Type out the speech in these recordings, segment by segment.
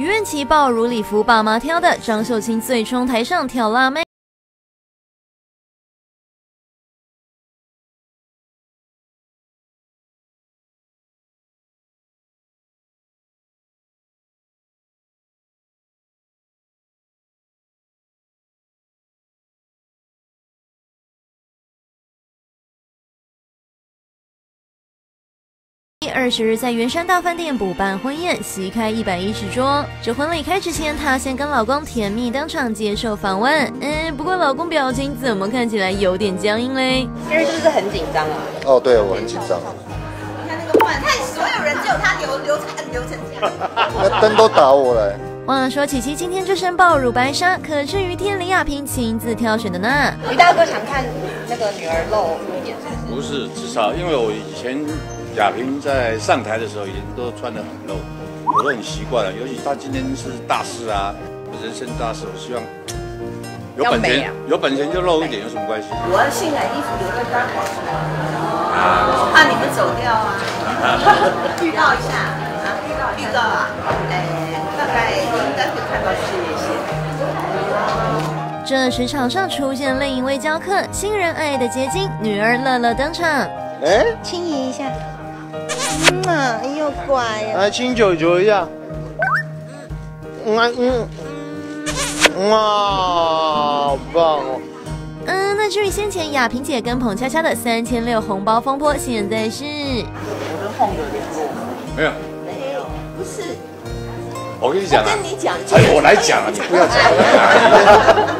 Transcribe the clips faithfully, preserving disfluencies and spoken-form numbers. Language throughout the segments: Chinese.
于润琪爆如礼服爸妈挑的，张秀清最冲台上跳辣妹。二十日在圆山大饭店补办婚宴，席开一百一十桌。这婚礼开始前，她先跟老公甜蜜当场接受访问。嗯，不过老公表情怎么看起来有点僵硬嘞？因为是不是很紧张啊？哦，对，我很紧张。你看那个换，看所有人只有他留留成留成这样，那灯都打我了。忘了说，琪琪今天这身爆乳白纱可是于天、李亚萍亲自挑选的呢。于大哥想看那个女儿露一点，不是，至少因为我以前。 亚萍在上台的时候，已经都穿得很露，我都很习惯了。尤其她今天是大事啊，人生大事，我希望有本钱，啊、有本钱就露一点，有什么关系？我要性感衣服留在当皇上，啊、怕你们走掉啊。预告一下啊，预告啊，哎，大概应该会看到事业线。 这时场上出现另一位教客，新人爱的结晶女儿乐乐登场。哎，亲姨一下，嗯嘛，又乖呀。来亲九九一下。嗯嗯嗯。哇，好棒哦。嗯，那至于先前亚萍姐跟彭恰恰的三千六红包风波，现在是我跟红的联络没有？没有，不是。我跟你讲啊，跟你讲，哎，我来讲啊，你不要讲。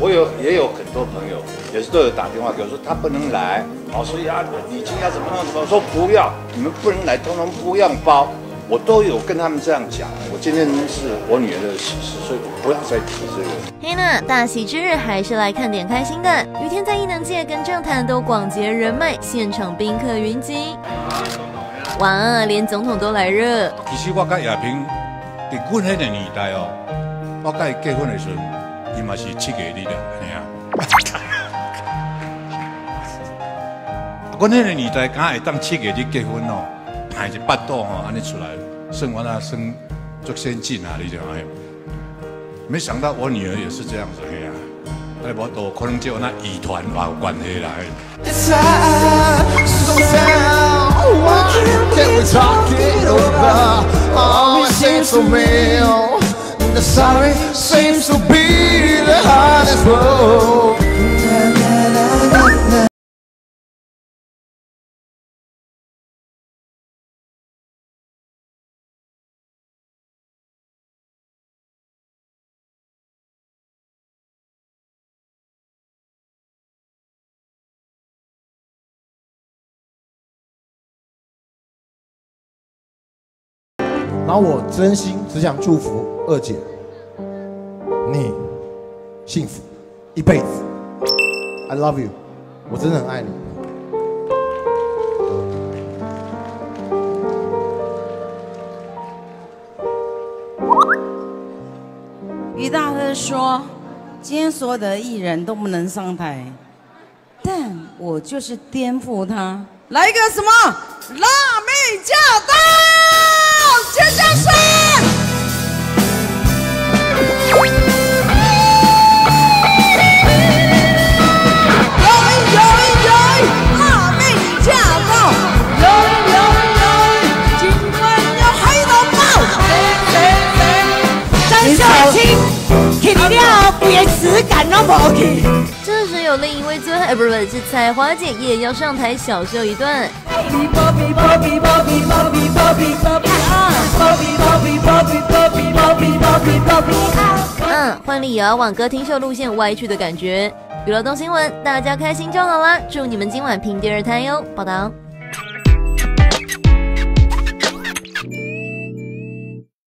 我有也有很多朋友也是都有打电话给我说他不能来，哦，所以啊，你今天怎么样怎么样？我说不要，你们不能来，通通不要包。我都有跟他们这样讲。我今天是我女儿的喜事，所以不要再提这个。黑娜，大喜之日还是来看点开心的。于天在艺能界跟政坛都广结人脉，现场宾客云集。哇，连总统都来热。其实我跟亚萍，在我那个年代哦，我跟伊结婚的时候。 伊嘛是七月日了，安尼啊！我那个年代敢会当七月日结婚哦，排一八道哦，安尼出来，生活啊生足先进啊，你讲哎，没想到我女儿也是这样子嘿啊，哎，无多可能就那遗传有关系啦。The sorry seems to be the hardest road. Now, 我真心只想祝福二姐，你幸福一辈子。I love you， 我真的很爱你。于大哥说，今天所有的艺人都不能上台，但我就是颠覆他，来一个什么辣妹驾到，尖叫声！ 这时有另一位最爱，不是是彩华姐也要上台小秀一段。嗯，换丽也要往歌厅秀路线歪去的感觉。娱乐动新闻，大家开心就好啦！祝你们今晚拼第二胎哟！报道。